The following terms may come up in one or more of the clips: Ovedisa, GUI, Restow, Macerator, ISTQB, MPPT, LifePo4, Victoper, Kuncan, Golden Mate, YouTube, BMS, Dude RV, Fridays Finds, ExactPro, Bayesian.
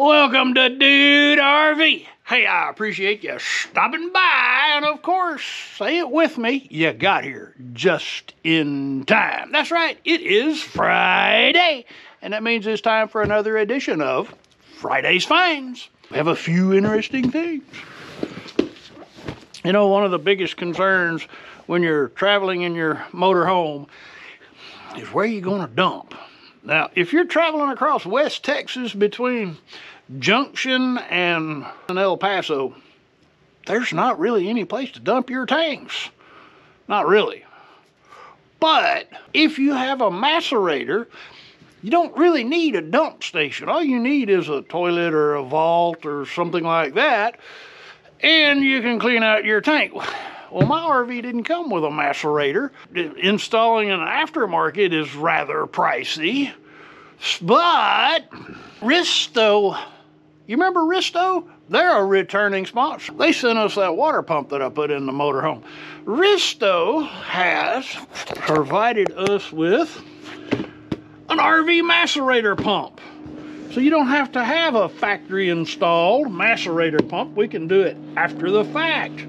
Welcome to Dude RV. Hey, I appreciate you stopping by, and of course, say it with me, you got here just in time. That's right, it is Friday, and that means it's time for another edition of Friday's Finds. We have a few interesting things. You know, one of the biggest concerns when you're traveling in your motorhome is where you're gonna dump. Now, if you're traveling across West Texas between Junction and El Paso, there's not really any place to dump your tanks. Not really. But if you have a macerator, you don't really need a dump station. All you need is a toilet or a vault or something like that, and you can clean out your tank. Well, my RV didn't come with a macerator. Installing an aftermarket is rather pricey. But Restow, you remember Restow? They're a returning sponsor. They sent us that water pump that I put in the motorhome. Restow has provided us with an RV macerator pump. So you don't have to have a factory installed macerator pump. We can do it after the fact.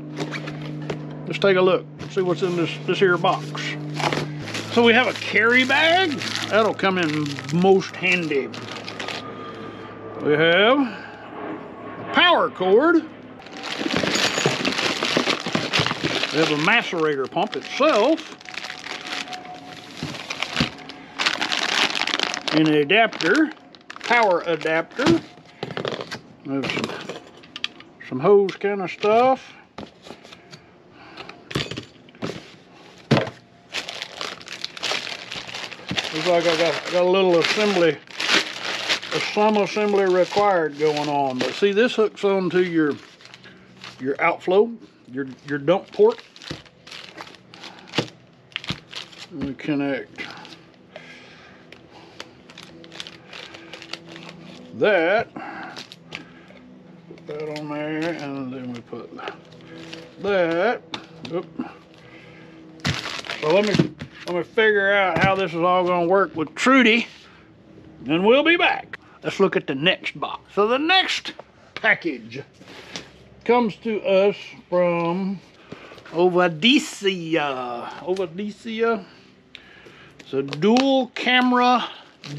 Let's take a look, see what's in this here box. So we have a carry bag. That'll come in most handy. We have a power cord. We have a macerator pump itself. An adapter, power adapter. We have some hose kind of stuff. Looks like I got a little assembly, some assembly required going on. But see, this hooks onto your outflow, your dump port. We connect that on there, and then we put that. Oop. So let me figure out how this is all gonna work with Trudy, and we'll be back. Let's look at the next box. So the next package comes to us from Ovedisa. It's a dual camera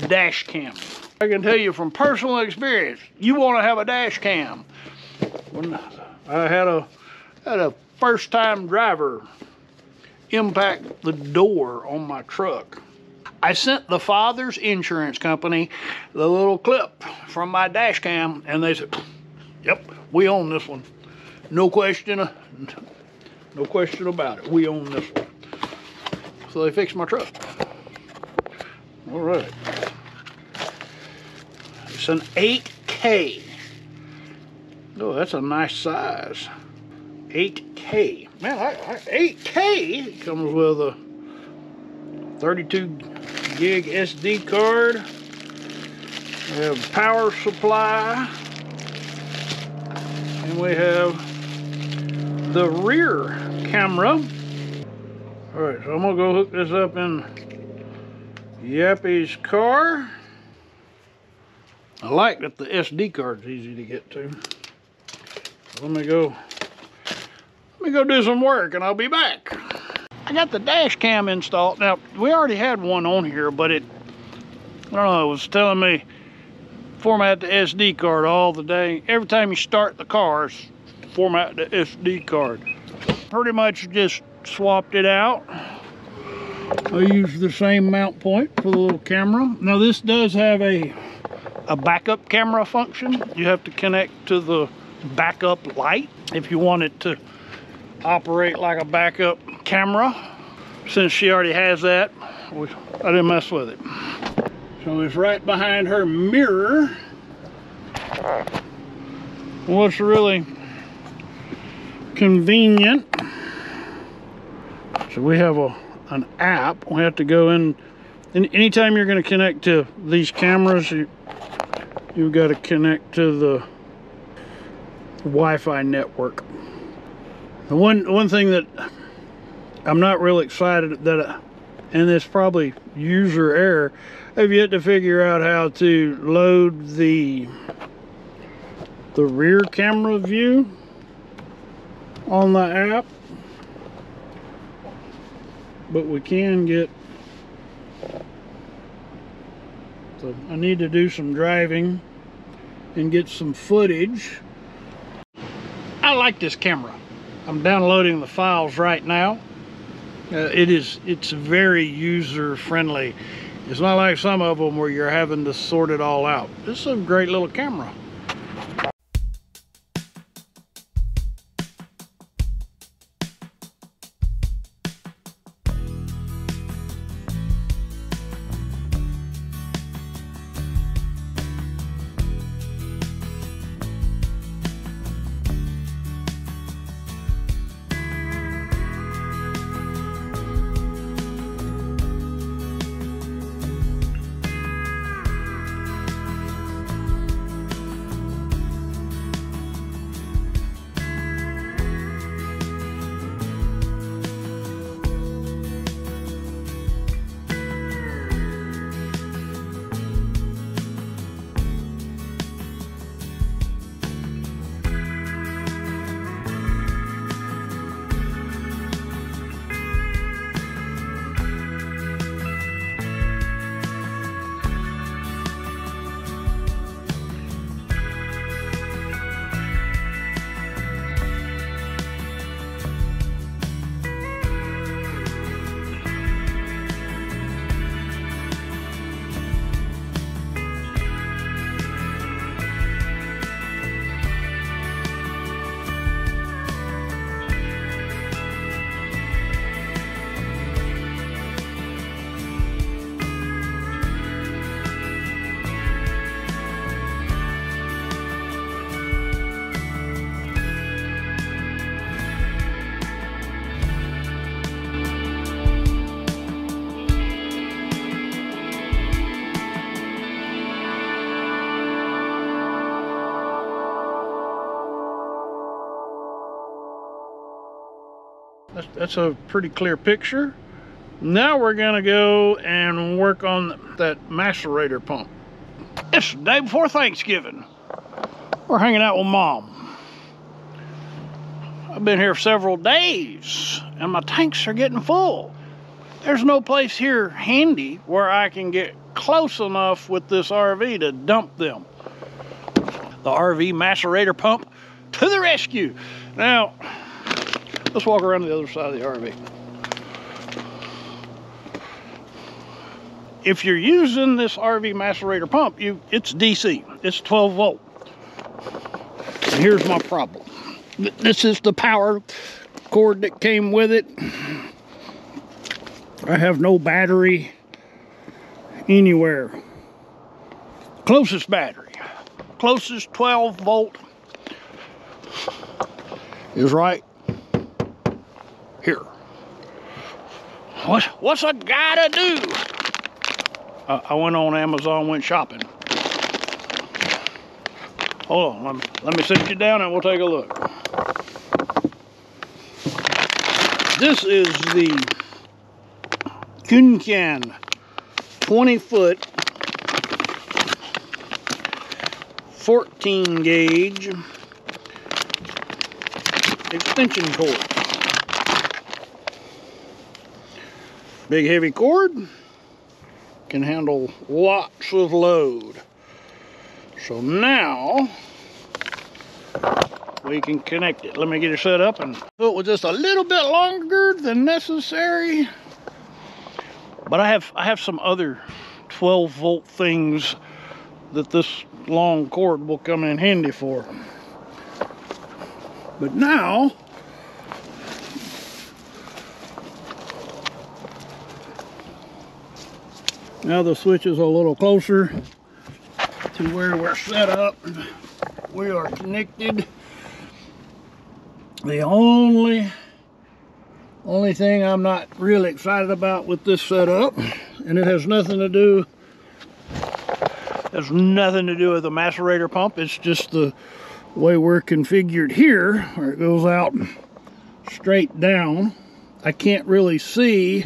dash cam. I can tell you from personal experience, you want to have a dash cam. When I had a first-time driver impact the door on my truck, I sent the father's insurance company the little clip from my dash cam, and they said, yep, we own this one. No question about it. We own this one. So they fixed my truck. All right. It's an 8K. Oh, that's a nice size. 8K. Man, 8K comes with a 32 gig SD card. We have power supply. And we have the rear camera. All right, so I'm gonna go hook this up in Yappy's car. I like that the SD card's easy to get to. So let me go do some work, and I'll be back. I got the dash cam installed. Now, we already had one on here, but it was telling me format the SD card all the day. Every time you start the car, format the SD card. Pretty much just swapped it out. I used the same mount point for the little camera. Now, this does have a backup camera function. You have to connect to the backup light if you want it to operate like a backup camera. Since she already has that, I didn't mess with it. So it's right behind her mirror. What's really convenient, so we have an app. We have to go in, and anytime you're going to connect to these cameras, you've got to connect to the Wi-Fi network. The one thing that I'm not real excited and it's probably user error, I've yet to figure out how to load the the rear camera view on the app, but we can get, so I need to do some driving and get some footage. I like this camera. I'm downloading the files right now. It's very user friendly. It's not like some of them where you're having to sort it all out. This is a great little camera. That's a pretty clear picture. Now we're gonna go and work on that macerator pump. It's the day before Thanksgiving. We're hanging out with Mom. I've been here several days and my tanks are getting full. There's no place here handy where I can get close enough with this RV to dump them. The RV macerator pump to the rescue. Now, let's walk around to the other side of the RV. If you're using this RV macerator pump, it's DC, it's 12 volt. And here's my problem. This is the power cord that came with it. I have no battery anywhere. Closest battery, closest 12 volt is right here. What's a guy to do? I went on Amazon, went shopping. Hold on, let me sit you down and we'll take a look. This is the Kuncan 20-foot 14-gauge extension cord. Big heavy cord can handle lots of load. So now we can connect it. Let me get it set up and do it with just a little bit longer than necessary. But I have some other 12 volt things that this long cord will come in handy for. But now the switch is a little closer to where we're set up. We are connected. The only thing I'm not really excited about with this setup, and it has nothing to do, with the macerator pump. It's just the way we're configured here, where it goes out straight down. I can't really see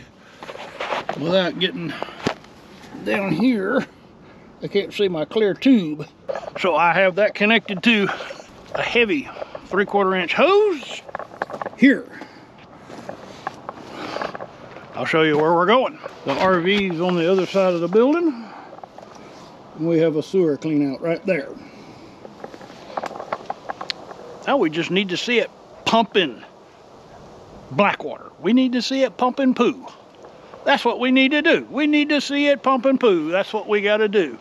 without getting down here. I can't see my clear tube, so I have that connected to a heavy 3/4 inch hose here. I'll show you where we're going. The RV's on the other side of the building. And we have a sewer clean out right there. Now we just need to see it pumping black water. We need to see it pumping poo. That's what we need to do. We need to see it pumping poo. That's what we gotta do.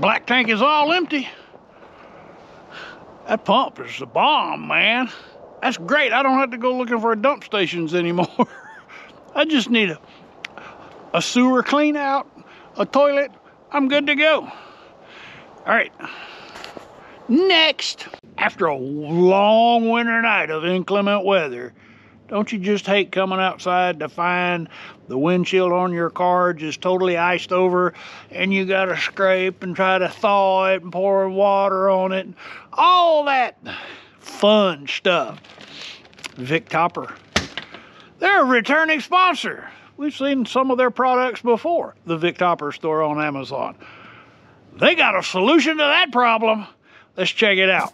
Black tank is all empty. That pump is the bomb, man. That's great. I don't have to go looking for dump stations anymore. I just need a sewer clean out, a toilet. I'm good to go. All right, next. After a long winter night of inclement weather, don't you just hate coming outside to find the windshield on your car just totally iced over and you gotta scrape and try to thaw it and pour water on it? All that fun stuff. Victoper. They're a returning sponsor. We've seen some of their products before, the Victoper store on Amazon. They got a solution to that problem. Let's check it out.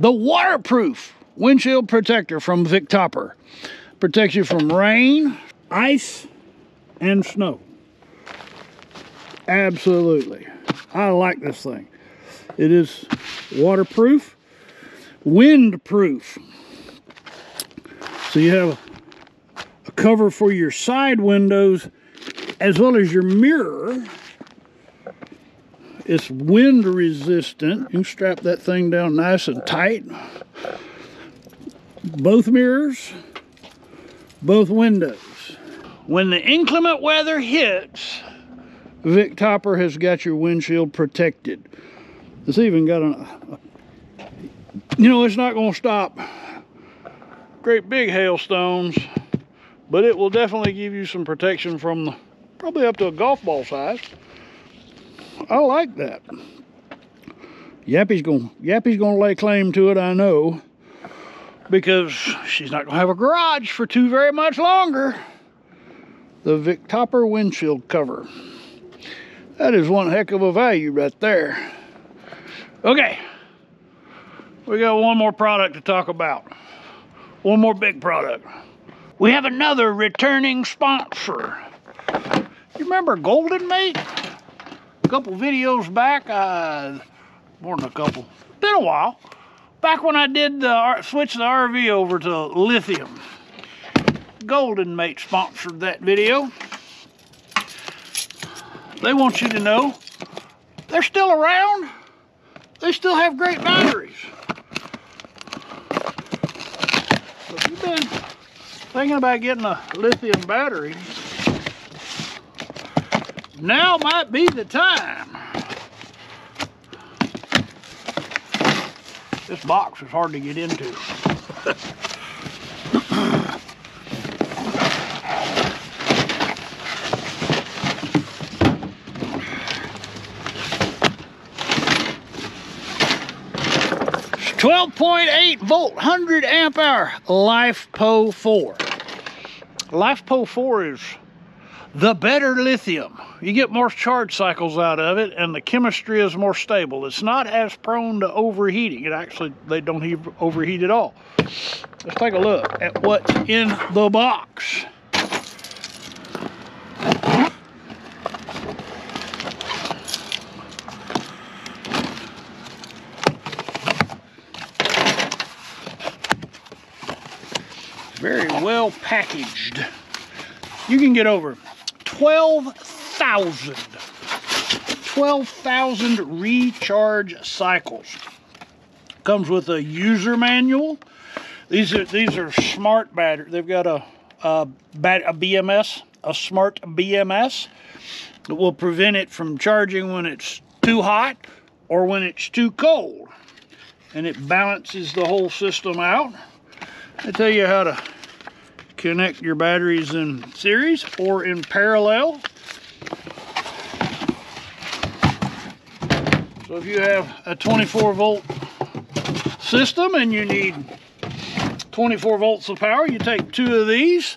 The waterproof windshield protector from Victoper protects you from rain, ice, and snow. Absolutely. I like this thing. It is waterproof, windproof. So you have a cover for your side windows as well as your mirror. It's wind resistant. You can strap that thing down nice and tight. Both mirrors, both windows. When the inclement weather hits, Victoper has got your windshield protected. It's even got it's not gonna stop great big hailstones, but it will definitely give you some protection from probably up to a golf ball size. I like that. Yappy's gonna lay claim to it, I know, because she's not gonna have a garage for too very much longer. The Victoper windshield cover. That is one heck of a value right there. Okay, we got one more product to talk about. One more big product. We have another returning sponsor. You remember Golden Mate? Couple videos back, more than a couple, been a while, back when I did switch the RV over to lithium. Golden Mate sponsored that video. They want you to know they're still around. They still have great batteries. So if you've been thinking about getting a lithium battery. Now might be the time. This box is hard to get into. It's 12.8 volt, 100 amp hour LifePo4. LifePo4 is the better lithium. You get more charge cycles out of it, and the chemistry is more stable. It's not as prone to overheating. It actually, they don't overheat at all. Let's take a look at what's in the box. Very well packaged. You can get over 12,000 recharge cycles. Comes with a user manual. These are smart battery. They've got a BMS, a smart BMS that will prevent it from charging when it's too hot or when it's too cold, and it balances the whole system out. They tell you how to connect your batteries in series or in parallel. So if you have a 24 volt system and you need 24 volts of power, you take two of these,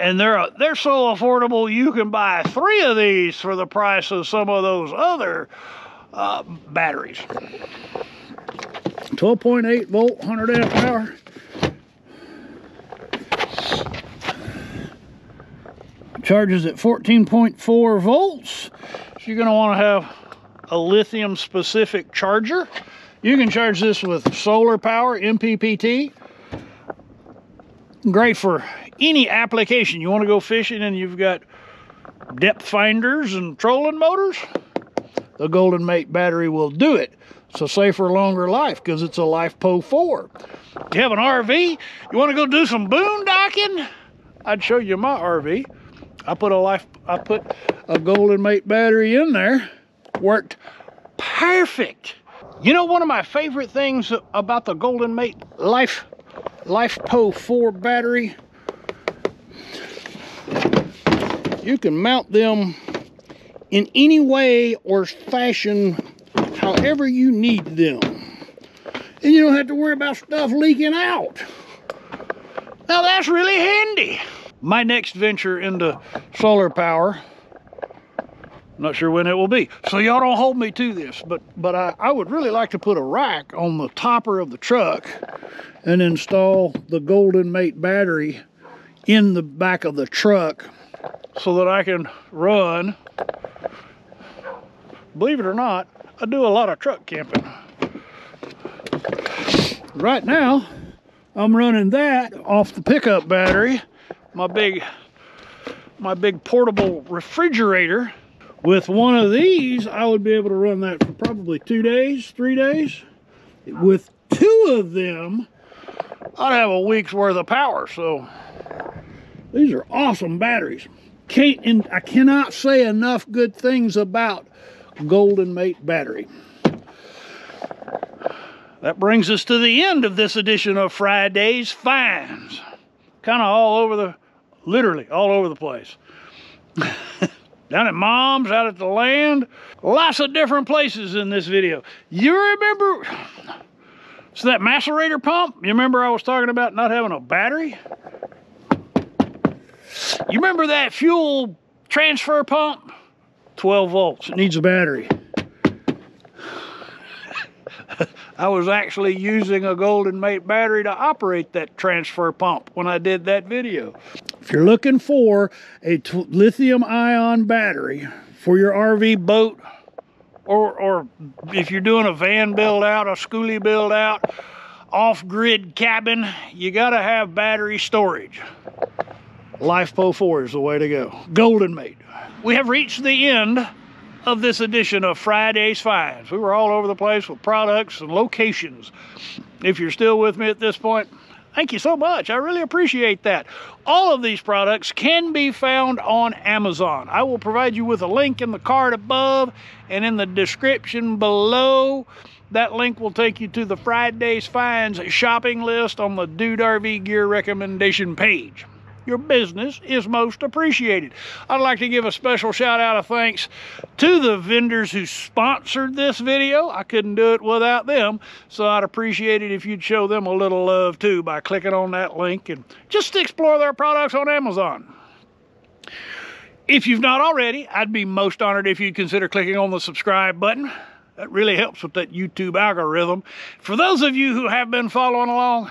and they're so affordable you can buy three of these for the price of some of those other batteries. 12.8 volt, 100 amp hour. Charges at 14.4 volts. So you're going to want to have a lithium specific charger. You can charge this with solar power, MPPT. Great for any application. You want to go fishing and you've got depth finders and trolling motors? The Golden Mate battery will do it. It's a safer, longer life because it's a LifePo4. You have an RV? You want to go do some boondocking? I'd show you my RV. I put a Golden Mate battery in there. Worked perfect. You know, one of my favorite things about the Golden Mate LifePo4 battery, you can mount them in any way or fashion however you need them. And you don't have to worry about stuff leaking out. Now that's really handy. My next venture into solar power, not sure when it will be, so y'all don't hold me to this, but I would really like to put a rack on the topper of the truck and install the Golden Mate battery in the back of the truck so that I can run, believe it or not, I do a lot of truck camping. Right now, I'm running that off the pickup battery. My big portable refrigerator. With one of these, I would be able to run that for probably 2 days, 3 days. With two of them, I'd have a week's worth of power. So these are awesome batteries. I cannot say enough good things about Golden Mate battery. That brings us to the end of this edition of Friday's Finds. Kind of literally all over the place. Down at Mom's, out at the land, lots of different places in this video. You remember, so that macerator pump, you remember I was talking about not having a battery? You remember that fuel transfer pump? 12 volts, it needs a battery. I was actually using a Golden Mate battery to operate that transfer pump when I did that video. If you're looking for a lithium ion battery for your RV, boat, or if you're doing a van build out, a schoolie build out, off-grid cabin, you gotta have battery storage. LifePo4 is the way to go. Golden Mate. We have reached the end of this edition of Friday's Finds. We were all over the place with products and locations. If you're still with me at this point, Thank you so much. I really appreciate that. All of these products can be found on Amazon. I will provide you with a link in the card above and in the description below. That link will take you to the Friday's Finds shopping list on the Dude RV gear recommendation page. Your business is most appreciated. I'd like to give a special shout out of thanks to the vendors who sponsored this video. I couldn't do it without them, so I'd appreciate it if you'd show them a little love too by clicking on that link and just explore their products on Amazon. If you've not already, I'd be most honored if you'd consider clicking on the subscribe button. That really helps with that YouTube algorithm. For those of you who have been following along,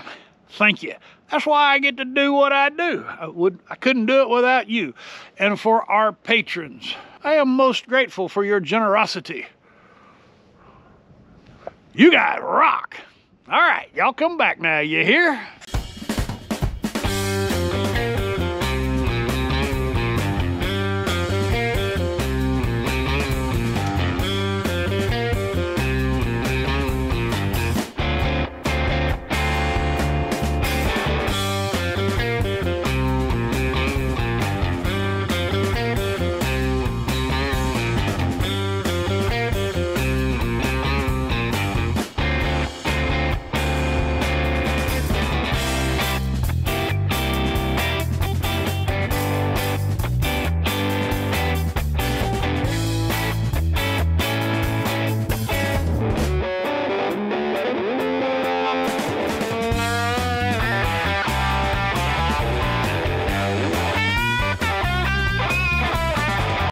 thank you. That's why I get to do what I do. I couldn't do it without you. And for our patrons, I am most grateful for your generosity. You guys rock. All right, y'all come back now, you hear?